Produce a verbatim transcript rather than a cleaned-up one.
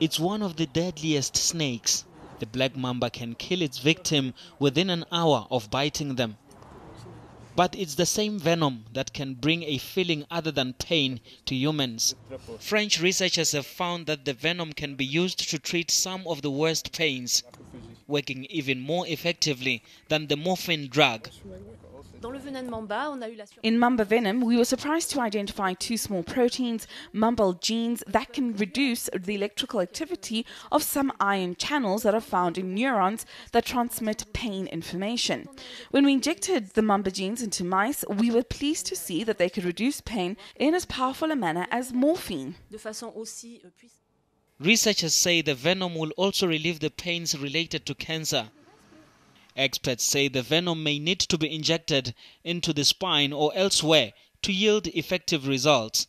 It's one of the deadliest snakes. The black mamba can kill its victim within an hour of biting them. But it's the same venom that can bring a feeling other than pain to humans. French researchers have found that the venom can be used to treat some of the worst pains, working even more effectively than the morphine drug. In mamba venom, we were surprised to identify two small proteins, mambal genes, that can reduce the electrical activity of some ion channels that are found in neurons that transmit pain information. When we injected the mamba genes into mice, we were pleased to see that they could reduce pain in as powerful a manner as morphine. Researchers say the venom will also relieve the pains related to cancer. Experts say the venom may need to be injected into the spine or elsewhere to yield effective results.